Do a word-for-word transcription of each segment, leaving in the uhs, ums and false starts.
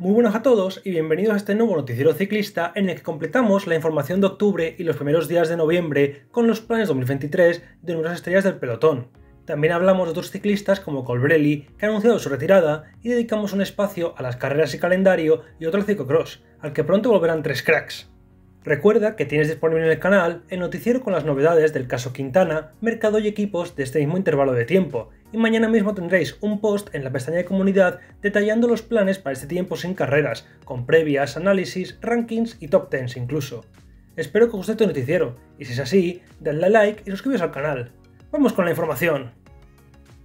Muy buenas a todos y bienvenidos a este nuevo noticiero ciclista en el que completamos la información de octubre y los primeros días de noviembre con los planes dos mil veintitrés de numerosas estrellas del pelotón. También hablamos de otros ciclistas como Colbrelli, que ha anunciado su retirada, y dedicamos un espacio a las carreras y calendario y otro al ciclocross, al que pronto volverán tres cracks. Recuerda que tienes disponible en el canal el noticiero con las novedades del caso Quintana, mercado y equipos de este mismo intervalo de tiempo, y mañana mismo tendréis un post en la pestaña de comunidad detallando los planes para este tiempo sin carreras, con previas, análisis, rankings y top diez incluso. Espero que os guste este noticiero, y si es así, dadle a like y suscribiros al canal. ¡Vamos con la información!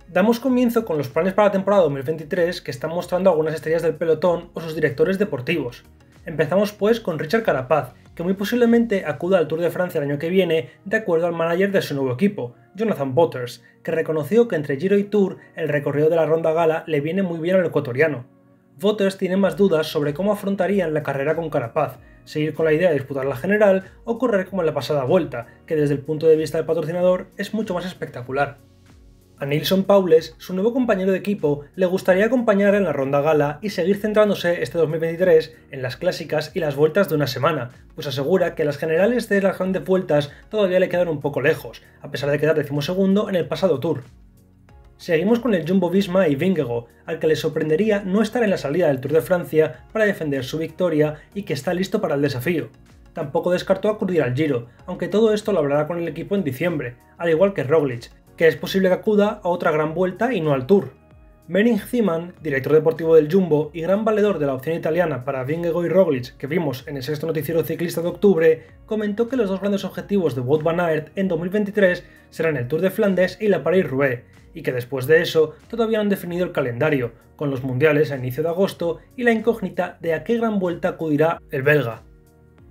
Damos comienzo con los planes para la temporada dos mil veintitrés que están mostrando algunas estrellas del pelotón o sus directores deportivos. Empezamos pues con Richard Carapaz, que muy posiblemente acuda al Tour de Francia el año que viene de acuerdo al manager de su nuevo equipo, Jonathan Volders, que reconoció que entre Giro y Tour el recorrido de la Ronda Gala le viene muy bien al ecuatoriano. Volders tiene más dudas sobre cómo afrontarían la carrera con Carapaz, seguir con la idea de disputar la general o correr como en la pasada vuelta, que desde el punto de vista del patrocinador es mucho más espectacular. A Nilson Powles, su nuevo compañero de equipo, le gustaría acompañar en la Ronda Gala y seguir centrándose este dos mil veintitrés en las clásicas y las vueltas de una semana, pues asegura que las generales de las grandes vueltas todavía le quedan un poco lejos, a pesar de quedar decimosegundo en el pasado Tour. Seguimos con el Jumbo Visma y Vingegaard, al que le sorprendería no estar en la salida del Tour de Francia para defender su victoria y que está listo para el desafío. Tampoco descartó acudir al Giro, aunque todo esto lo hablará con el equipo en diciembre, al igual que Roglic, que es posible que acuda a otra gran vuelta y no al Tour. Menin Siman, director deportivo del Jumbo y gran valedor de la opción italiana para Vingegaard y Roglic que vimos en el sexto noticiero ciclista de octubre, comentó que los dos grandes objetivos de Wout van Aert en dos mil veintitrés serán el Tour de Flandes y la París-Roubaix, y que después de eso todavía no han definido el calendario, con los mundiales a inicio de agosto y la incógnita de a qué gran vuelta acudirá el belga.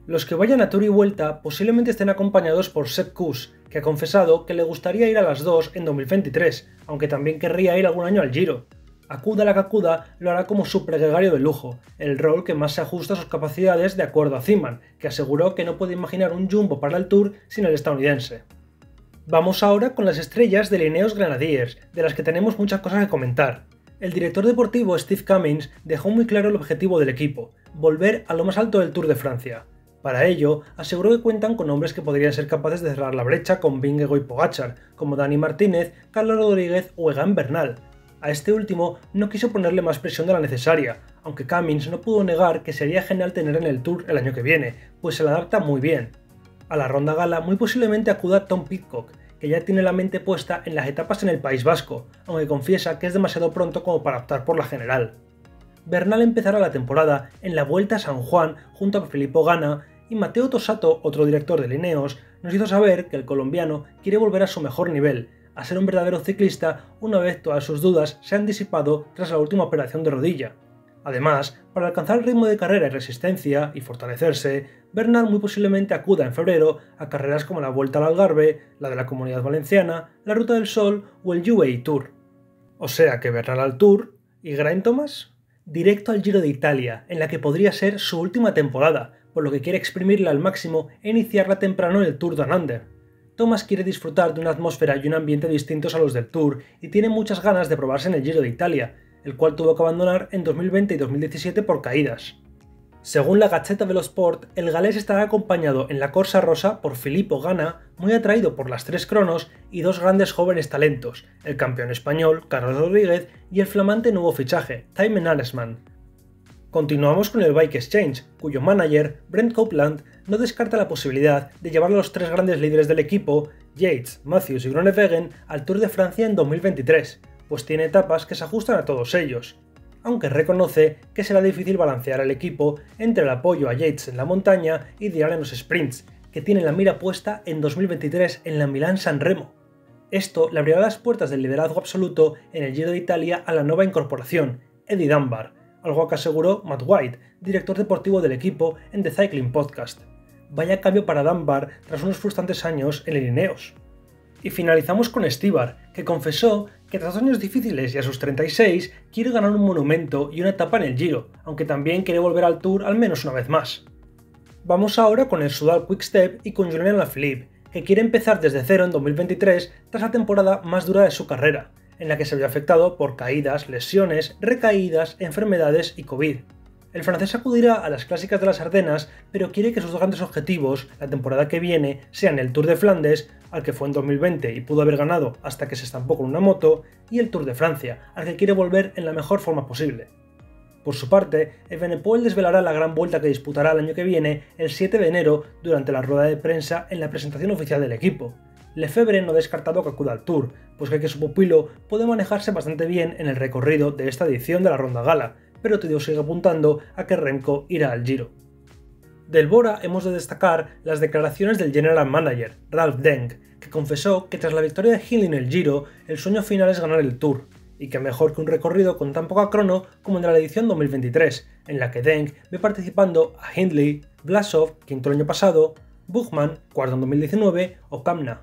Los que vayan a Tour y Vuelta posiblemente estén acompañados por Seb Kuss, que ha confesado que le gustaría ir a las dos en dos mil veintitrés, aunque también querría ir algún año al Giro. Acuda la que acuda, lo hará como su plegregario de lujo, el rol que más se ajusta a sus capacidades de acuerdo a Zimmerman, que aseguró que no puede imaginar un Jumbo para el Tour sin el estadounidense. Vamos ahora con las estrellas de Ineos Grenadiers, de las que tenemos muchas cosas que comentar. El director deportivo Steve Cummings dejó muy claro el objetivo del equipo, volver a lo más alto del Tour de Francia. Para ello, aseguró que cuentan con hombres que podrían ser capaces de cerrar la brecha con Vingegaard y Pogačar, como Dani Martínez, Carlos Rodríguez o Egan Bernal. A este último no quiso ponerle más presión de la necesaria, aunque Cummings no pudo negar que sería genial tener en el Tour el año que viene, pues se la adapta muy bien. A la Ronda Gala muy posiblemente acuda Tom Pidcock, que ya tiene la mente puesta en las etapas en el País Vasco, aunque confiesa que es demasiado pronto como para optar por la general. Bernal empezará la temporada en la Vuelta a San Juan junto a Filippo Ganna, y Mateo Tosato, otro director de Ineos, nos hizo saber que el colombiano quiere volver a su mejor nivel, a ser un verdadero ciclista una vez todas sus dudas se han disipado tras la última operación de rodilla. Además, para alcanzar el ritmo de carrera y resistencia y fortalecerse, Bernal muy posiblemente acuda en febrero a carreras como la Vuelta al Algarve, la de la Comunidad Valenciana, la Ruta del Sol o el U A E Tour. O sea que Bernal al Tour y Grand Thomas directo al Giro de Italia, en la que podría ser su última temporada, por lo que quiere exprimirla al máximo e iniciarla temprano en el Tour de Anander. Thomas quiere disfrutar de una atmósfera y un ambiente distintos a los del Tour y tiene muchas ganas de probarse en el Giro de Italia, el cual tuvo que abandonar en dos mil veinte y dos mil diecisiete por caídas. Según la Gazzetta dello Sport, el galés estará acompañado en la Corsa Rosa por Filippo Ganna, muy atraído por las tres cronos, y dos grandes jóvenes talentos, el campeón español Carlos Rodríguez y el flamante nuevo fichaje, Thymen Arensman. Continuamos con el Bike Exchange, cuyo manager, Brent Copeland, no descarta la posibilidad de llevar a los tres grandes líderes del equipo, Yates, Matthews y Gronewegen, al Tour de Francia en dos mil veintitrés, pues tiene etapas que se ajustan a todos ellos, aunque reconoce que será difícil balancear al equipo entre el apoyo a Yates en la montaña y Diana en los sprints, que tiene la mira puesta en dos mil veintitrés en la Milán-San Remo. Esto le abrirá las puertas del liderazgo absoluto en el Giro de Italia a la nueva incorporación, Eddie Dunbar, algo que aseguró Matt White, director deportivo del equipo, en The Cycling Podcast. Vaya cambio para Dunbar tras unos frustrantes años en el Ineos. Y finalizamos con Stibar, que confesó que tras años difíciles y a sus treinta y seis quiere ganar un monumento y una etapa en el Giro, aunque también quiere volver al Tour al menos una vez más. Vamos ahora con el Soudal Quickstep y con Julien Alaphilippe, que quiere empezar desde cero en dos mil veintitrés tras la temporada más dura de su carrera, en la que se vio afectado por caídas, lesiones, recaídas, enfermedades y COVID. El francés acudirá a las clásicas de las Ardenas, pero quiere que sus dos grandes objetivos, la temporada que viene, sean el Tour de Flandes, al que fue en dos mil veinte y pudo haber ganado hasta que se estampó con una moto, y el Tour de Francia, al que quiere volver en la mejor forma posible. Por su parte, Van der Poel desvelará la gran vuelta que disputará el año que viene, el siete de enero, durante la rueda de prensa en la presentación oficial del equipo. Lefebvre no ha descartado que acuda al Tour, pues cree que su pupilo puede manejarse bastante bien en el recorrido de esta edición de la Ronda Gala, pero todo sigue apuntando a que Remco irá al Giro. Del Bora hemos de destacar las declaraciones del General Manager, Ralf Denk, que confesó que tras la victoria de Hindley en el Giro, el sueño final es ganar el Tour, y que mejor que un recorrido con tan poca crono como en la edición dos mil veintitrés, en la que Denk ve participando a Hindley, Vlasov, quinto el año pasado, Buchmann, cuarto en dos mil diecinueve, o Kamna.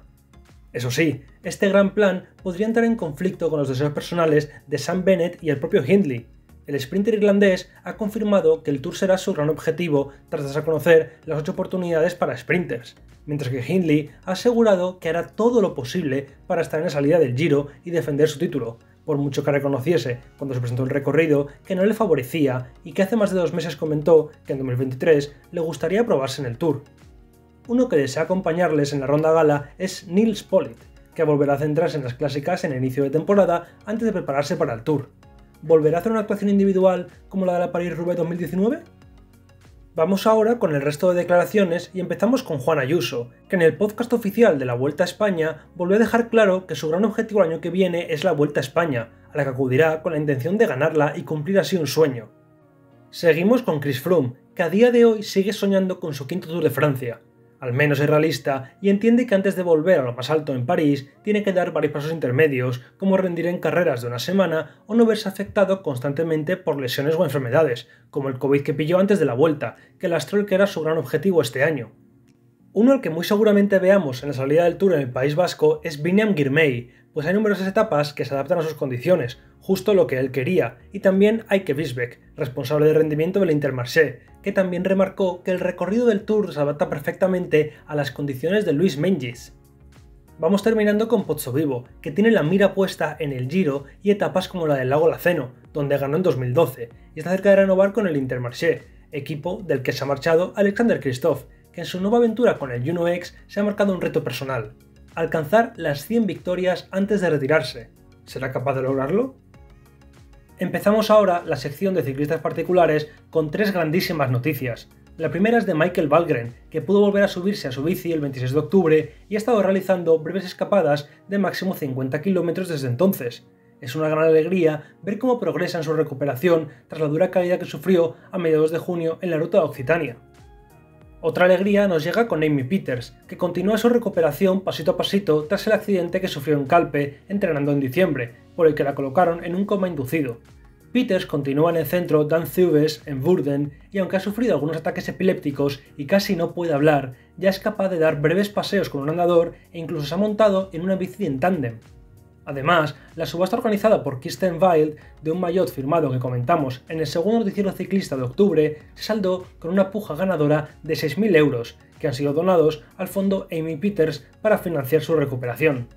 Eso sí, este gran plan podría entrar en conflicto con los deseos personales de Sam Bennett y el propio Hindley. El sprinter irlandés ha confirmado que el Tour será su gran objetivo tras darse a conocer las ocho oportunidades para sprinters, mientras que Hindley ha asegurado que hará todo lo posible para estar en la salida del Giro y defender su título, por mucho que reconociese cuando se presentó el recorrido que no le favorecía y que hace más de dos meses comentó que en dos mil veintitrés le gustaría probarse en el Tour. Uno que desea acompañarles en la Ronda Gala es Nils Pollitt, que volverá a centrarse en las clásicas en el inicio de temporada antes de prepararse para el Tour. ¿Volverá a hacer una actuación individual como la de la París-Roubaix dos mil diecinueve? Vamos ahora con el resto de declaraciones y empezamos con Juan Ayuso, que en el podcast oficial de la Vuelta a España volvió a dejar claro que su gran objetivo el año que viene es la Vuelta a España, a la que acudirá con la intención de ganarla y cumplir así un sueño. Seguimos con Chris Froome, que a día de hoy sigue soñando con su quinto Tour de Francia. Al menos es realista y entiende que antes de volver a lo más alto en París tiene que dar varios pasos intermedios, como rendir en carreras de una semana o no verse afectado constantemente por lesiones o enfermedades, como el COVID que pilló antes de la Vuelta, que lastró que era su gran objetivo este año. Uno al que muy seguramente veamos en la salida del Tour en el País Vasco es Biniam Girmay, pues hay numerosas etapas que se adaptan a sus condiciones, justo lo que él quería, y también Eike Visbeck, responsable de rendimiento del Intermarché, que también remarcó que el recorrido del Tour se adapta perfectamente a las condiciones de Luis Menges. Vamos terminando con Pozzovivo, que tiene la mira puesta en el Giro y etapas como la del Lago Laceno, donde ganó en dos mil doce, y está cerca de renovar con el Intermarché, equipo del que se ha marchado Alexander Kristoff, que en su nueva aventura con el Juno X se ha marcado un reto personal: alcanzar las cien victorias antes de retirarse. ¿Será capaz de lograrlo? Empezamos ahora la sección de ciclistas particulares con tres grandísimas noticias. La primera es de Michael Valgren, que pudo volver a subirse a su bici el veintiséis de octubre y ha estado realizando breves escapadas de máximo cincuenta kilómetros desde entonces. Es una gran alegría ver cómo progresa en su recuperación tras la dura caída que sufrió a mediados de junio en la ruta de Occitania. Otra alegría nos llega con Amy Peters, que continúa su recuperación pasito a pasito tras el accidente que sufrió en Calpe entrenando en diciembre, por el que la colocaron en un coma inducido. Peters continúa en el centro Dan Thubes en Burden y aunque ha sufrido algunos ataques epilépticos y casi no puede hablar, ya es capaz de dar breves paseos con un andador e incluso se ha montado en una bici en tándem. Además, la subasta organizada por Kirsten Wild de un maillot firmado que comentamos en el segundo noticiero ciclista de octubre se saldó con una puja ganadora de seis mil euros, que han sido donados al fondo Amy Peters para financiar su recuperación.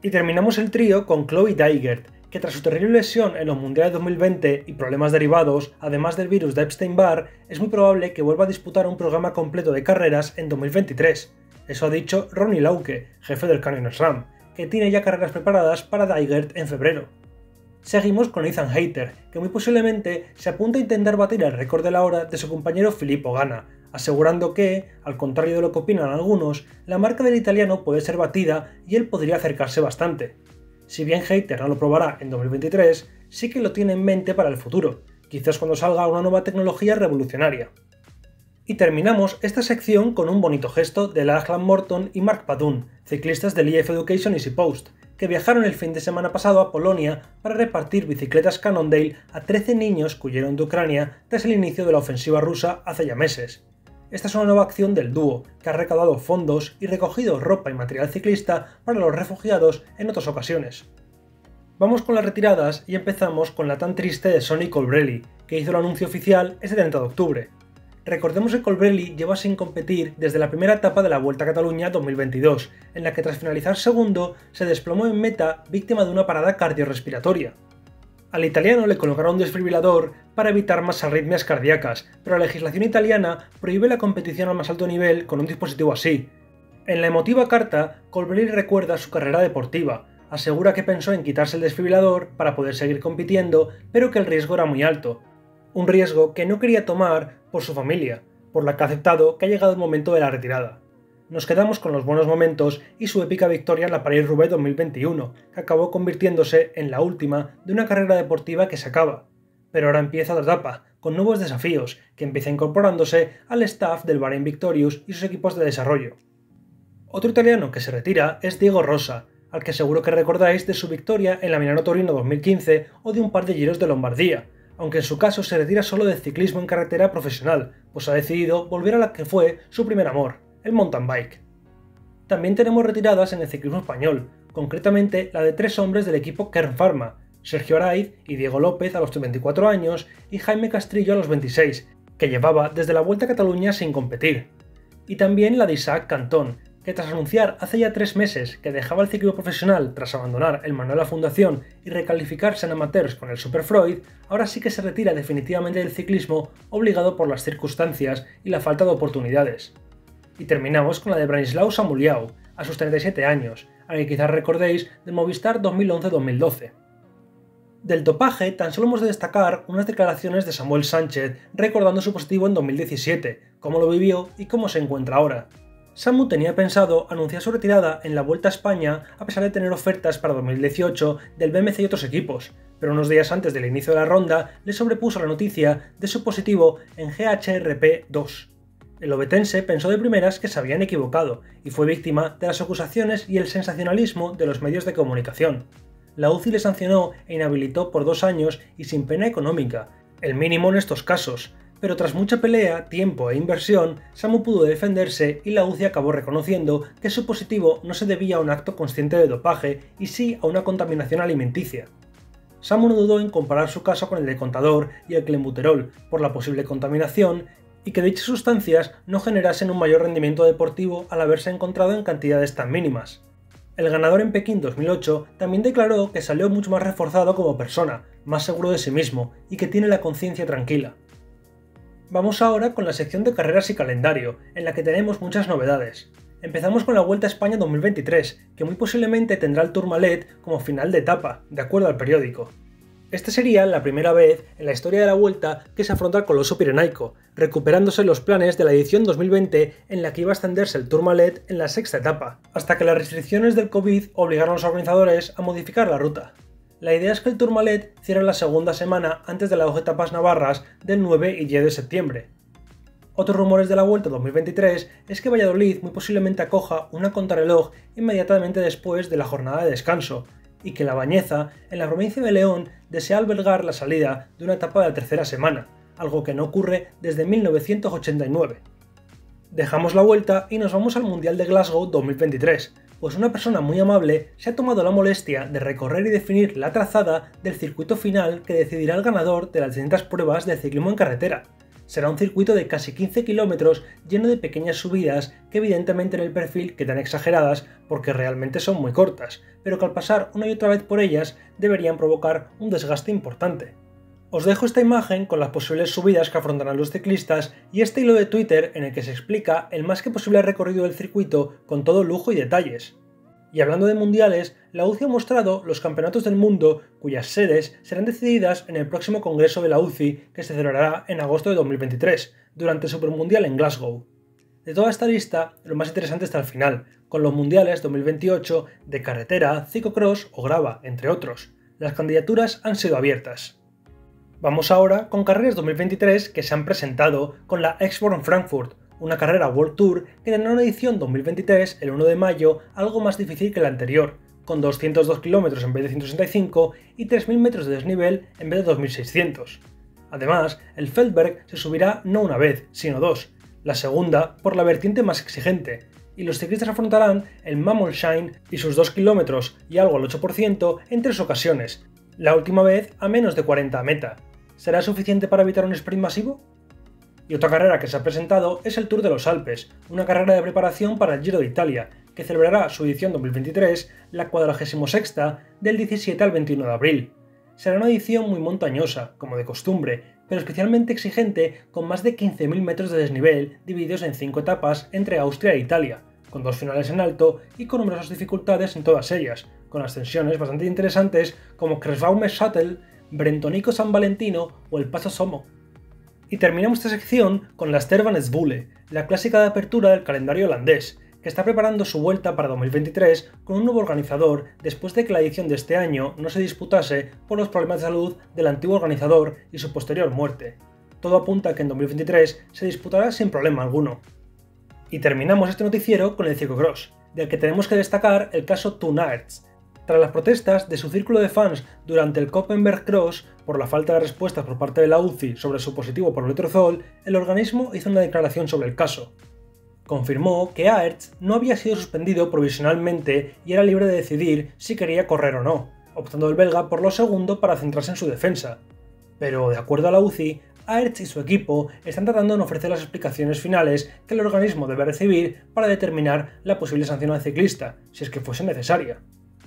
Y terminamos el trío con Chloe Dygert, que tras su terrible lesión en los mundiales dos mil veinte y problemas derivados, además del virus de Epstein-Barr, es muy probable que vuelva a disputar un programa completo de carreras en dos mil veintitrés. Eso ha dicho Ronnie Lauke, jefe del Canyon SRAM, que tiene ya carreras preparadas para Dygert en febrero. Seguimos con Ethan Hayter, que muy posiblemente se apunta a intentar batir el récord de la hora de su compañero Filippo Ganna, asegurando que, al contrario de lo que opinan algunos, la marca del italiano puede ser batida y él podría acercarse bastante. Si bien Hayter no lo probará en dos mil veintitrés, sí que lo tiene en mente para el futuro, quizás cuando salga una nueva tecnología revolucionaria. Y terminamos esta sección con un bonito gesto de Lachlan Morton y Mark Padun, ciclistas del I F Education Easy Post, que viajaron el fin de semana pasado a Polonia para repartir bicicletas Cannondale a trece niños que huyeron de Ucrania tras el inicio de la ofensiva rusa hace ya meses. Esta es una nueva acción del dúo, que ha recaudado fondos y recogido ropa y material ciclista para los refugiados en otras ocasiones. Vamos con las retiradas y empezamos con la tan triste de Sonny Colbrelli, que hizo el anuncio oficial este treinta de octubre. Recordemos que Colbrelli lleva sin competir desde la primera etapa de la Vuelta a Cataluña dos mil veintidós, en la que tras finalizar segundo se desplomó en meta víctima de una parada cardiorrespiratoria. Al italiano le colocaron un desfibrilador para evitar más arritmias cardíacas, pero la legislación italiana prohíbe la competición al más alto nivel con un dispositivo así. En la emotiva carta, Colbrelli recuerda su carrera deportiva, asegura que pensó en quitarse el desfibrilador para poder seguir compitiendo, pero que el riesgo era muy alto. Un riesgo que no quería tomar por su familia, por la que ha aceptado que ha llegado el momento de la retirada. Nos quedamos con los buenos momentos y su épica victoria en la París-Roubaix dos mil veintiuno, que acabó convirtiéndose en la última de una carrera deportiva que se acaba. Pero ahora empieza otra etapa, con nuevos desafíos, que empieza incorporándose al staff del Bahrain Victorious y sus equipos de desarrollo. Otro italiano que se retira es Diego Rosa, al que seguro que recordáis de su victoria en la Milano-Torino dos mil quince o de un par de giros de Lombardía, aunque en su caso se retira solo del ciclismo en carretera profesional, pues ha decidido volver a la que fue su primer amor, el mountain bike. También tenemos retiradas en el ciclismo español, concretamente la de tres hombres del equipo Kern Pharma, Sergio Araiz y Diego López a los veinticuatro años y Jaime Castrillo a los veintiséis, que llevaba desde la Vuelta a Cataluña sin competir. Y también la de Isaac Cantón, que tras anunciar hace ya tres meses que dejaba el ciclismo profesional tras abandonar el manual de la fundación y recalificarse en amateurs con el Superfreud, ahora sí que se retira definitivamente del ciclismo obligado por las circunstancias y la falta de oportunidades. Y terminamos con la de Branislav Samuliau, a sus treinta y siete años, a que quizás recordéis del Movistar dos mil once dos mil doce. Del dopaje tan solo hemos de destacar unas declaraciones de Samuel Sánchez recordando su positivo en dos mil diecisiete, cómo lo vivió y cómo se encuentra ahora. Samu tenía pensado anunciar su retirada en la Vuelta a España a pesar de tener ofertas para dos mil dieciocho del B M C y otros equipos, pero unos días antes del inicio de la ronda le sobrepuso la noticia de su positivo en G H R P dos. El obetense pensó de primeras que se habían equivocado y fue víctima de las acusaciones y el sensacionalismo de los medios de comunicación. La U C I le sancionó e inhabilitó por dos años y sin pena económica, el mínimo en estos casos, pero tras mucha pelea, tiempo e inversión, Samu pudo defenderse y la U C I acabó reconociendo que su positivo no se debía a un acto consciente de dopaje y sí a una contaminación alimenticia. Samu no dudó en comparar su caso con el de Contador y el clenbuterol por la posible contaminación y que dichas sustancias no generasen un mayor rendimiento deportivo al haberse encontrado en cantidades tan mínimas. El ganador en Pekín dos mil ocho también declaró que salió mucho más reforzado como persona, más seguro de sí mismo y que tiene la conciencia tranquila. Vamos ahora con la sección de carreras y calendario, en la que tenemos muchas novedades. Empezamos con la Vuelta a España dos mil veintitrés, que muy posiblemente tendrá el Tourmalet como final de etapa, de acuerdo al periódico. Esta sería la primera vez en la historia de la Vuelta que se afronta el coloso pirenaico, recuperándose los planes de la edición dos mil veinte en la que iba a extenderse el Tourmalet en la sexta etapa, hasta que las restricciones del COVID obligaron a los organizadores a modificar la ruta. La idea es que el Tourmalet cierre la segunda semana antes de las dos etapas navarras del nueve y diez de septiembre. Otros rumores de la Vuelta dos mil veintitrés es que Valladolid muy posiblemente acoja una contrarreloj inmediatamente después de la jornada de descanso, y que La Bañeza, en la provincia de León, desea albergar la salida de una etapa de la tercera semana, algo que no ocurre desde mil novecientos ochenta y nueve. Dejamos la Vuelta y nos vamos al Mundial de Glasgow dos mil veintitrés, pues una persona muy amable se ha tomado la molestia de recorrer y definir la trazada del circuito final que decidirá el ganador de las distintas pruebas del ciclismo en carretera. Será un circuito de casi quince kilómetros lleno de pequeñas subidas que evidentemente en el perfil quedan exageradas porque realmente son muy cortas, pero que al pasar una y otra vez por ellas deberían provocar un desgaste importante. Os dejo esta imagen con las posibles subidas que afrontarán los ciclistas y este hilo de Twitter en el que se explica el más que posible recorrido del circuito con todo lujo y detalles. Y hablando de mundiales, la U C I ha mostrado los campeonatos del mundo cuyas sedes serán decididas en el próximo congreso de la U C I que se celebrará en agosto de dos mil veintitrés, durante el Supermundial en Glasgow. De toda esta lista, lo más interesante está al final, con los mundiales dos mil veintiocho de carretera, ciclocross o grava, entre otros. Las candidaturas han sido abiertas. Vamos ahora con carreras dos mil veintitrés que se han presentado con la X-Born Frankfurt, una carrera World Tour que tendrá una edición dos mil veintitrés el uno de mayo algo más difícil que la anterior, con doscientos dos kilómetros en vez de ciento sesenta y cinco y tres mil metros de desnivel en vez de dos mil seiscientos. Además, el Feldberg se subirá no una vez, sino dos, la segunda por la vertiente más exigente, y los ciclistas afrontarán el Mammollsheim y sus dos kilómetros y algo al ocho por ciento en tres ocasiones, la última vez a menos de cuarenta a meta. ¿Será suficiente para evitar un sprint masivo? Y otra carrera que se ha presentado es el Tour de los Alpes, una carrera de preparación para el Giro de Italia, que celebrará su edición dos mil veintitrés, la cuadragésima sexta, del diecisiete al veintiuno de abril. será una edición muy montañosa, como de costumbre, pero especialmente exigente, con más de quince mil metros de desnivel divididos en cinco etapas entre Austria e Italia, con dos finales en alto y con numerosas dificultades en todas ellas, con ascensiones bastante interesantes como Kressbaumer Sattel, Brentonico San Valentino o el Paso Somo. Y terminamos esta sección con la Ster van Zwolle, la clásica de apertura del calendario holandés, que está preparando su vuelta para dos mil veintitrés con un nuevo organizador después de que la edición de este año no se disputase por los problemas de salud del antiguo organizador y su posterior muerte. Todo apunta a que en dos mil veintitrés se disputará sin problema alguno. Y terminamos este noticiero con el ciclocross, del que tenemos que destacar el caso Toon Aerts. Tras las protestas de su círculo de fans durante el Koppenberg Cross por la falta de respuestas por parte de la U C I sobre su positivo por letrozol, el organismo hizo una declaración sobre el caso. Confirmó que Aerts no había sido suspendido provisionalmente y era libre de decidir si quería correr o no, optando el belga por lo segundo para centrarse en su defensa. Pero, de acuerdo a la U C I, Aerts y su equipo están tratando de no ofrecer las explicaciones finales que el organismo debe recibir para determinar la posible sanción al ciclista, si es que fuese necesaria.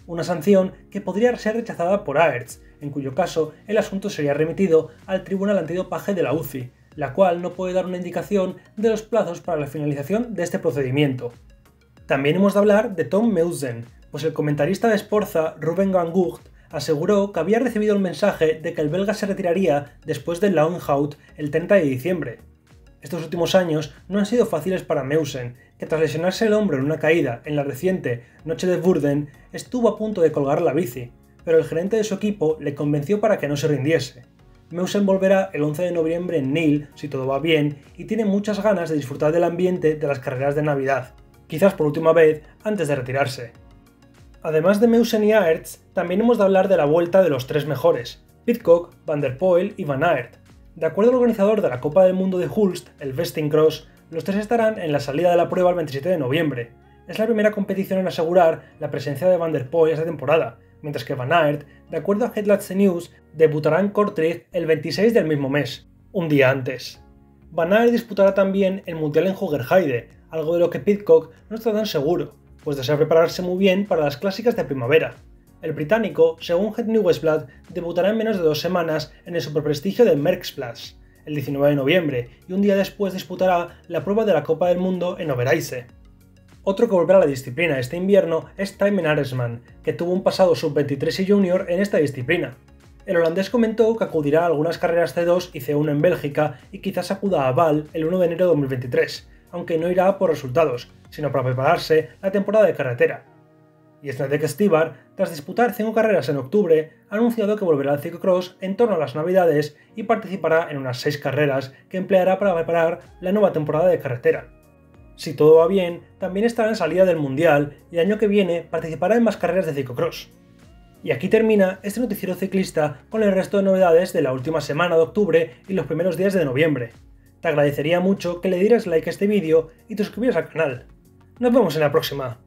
Una sanción que podría ser rechazada por Aerts, en cuyo caso el asunto sería remitido al Tribunal Antidopaje de la U C I, la cual no puede dar una indicación de los plazos para la finalización de este procedimiento. También hemos de hablar de Tom Meeusen, pues el comentarista de Sporza, Ruben Van Gucht, aseguró que había recibido el mensaje de que el belga se retiraría después del Laonhout el treinta de diciembre. Estos últimos años no han sido fáciles para Meeusen, que tras lesionarse el hombro en una caída en la reciente Noche de Burden, estuvo a punto de colgar la bici, pero el gerente de su equipo le convenció para que no se rindiese. Meeusen volverá el once de noviembre en Nîmes, si todo va bien, y tiene muchas ganas de disfrutar del ambiente de las carreras de Navidad, quizás por última vez antes de retirarse. Además de Meeusen y Aerts, también hemos de hablar de la vuelta de los tres mejores, Pidcock, Van der Poel y Van Aert. De acuerdo al organizador de la Copa del Mundo de Hulst, el Vestingcross, los tres estarán en la salida de la prueba el veintisiete de noviembre. Es la primera competición en asegurar la presencia de Van der Poel esta temporada, mientras que Van Aert, de acuerdo a Headlatse News, debutará en Kortrijk el veintiséis del mismo mes, un día antes. Van Aert disputará también el Mundial en Hoogerheide, algo de lo que Pidcock no está tan seguro, pues desea prepararse muy bien para las clásicas de primavera. El británico, según Het Nieuwsblad, debutará en menos de dos semanas en el superprestigio de Merckxplas, el diecinueve de noviembre, y un día después disputará la prueba de la Copa del Mundo en Overijse. Otro que volverá a la disciplina este invierno es Thymen Arensman, que tuvo un pasado sub veintitrés y junior en esta disciplina. El holandés comentó que acudirá a algunas carreras C dos y C uno en Bélgica y quizás acuda a Val el uno de enero de dos mil veintitrés, aunque no irá por resultados, sino para prepararse la temporada de carretera. Y Snedek Stibar, tras disputar cinco carreras en octubre, ha anunciado que volverá al ciclocross en torno a las navidades y participará en unas seis carreras que empleará para preparar la nueva temporada de carretera. Si todo va bien, también estará en salida del Mundial y el año que viene participará en más carreras de ciclocross. Y aquí termina este noticiero ciclista con el resto de novedades de la última semana de octubre y los primeros días de noviembre. Te agradecería mucho que le dieras like a este vídeo y te suscribieras al canal. Nos vemos en la próxima.